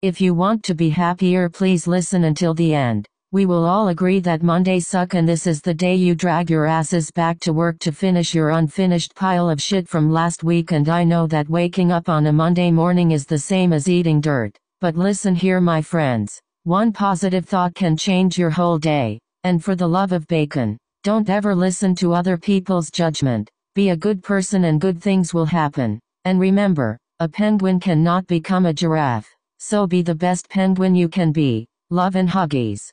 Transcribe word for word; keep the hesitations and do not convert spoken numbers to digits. If you want to be happier, please listen until the end. We will all agree that Mondays suck, and this is the day you drag your asses back to work to finish your unfinished pile of shit from last week. And I know that waking up on a Monday morning is the same as eating dirt, but listen here, my friends. One positive thought can change your whole day, and for the love of bacon, don't ever listen to other people's judgment. Be a good person and good things will happen. And remember, a penguin cannot become a giraffe, so be the best penguin you can be. Love and huggies.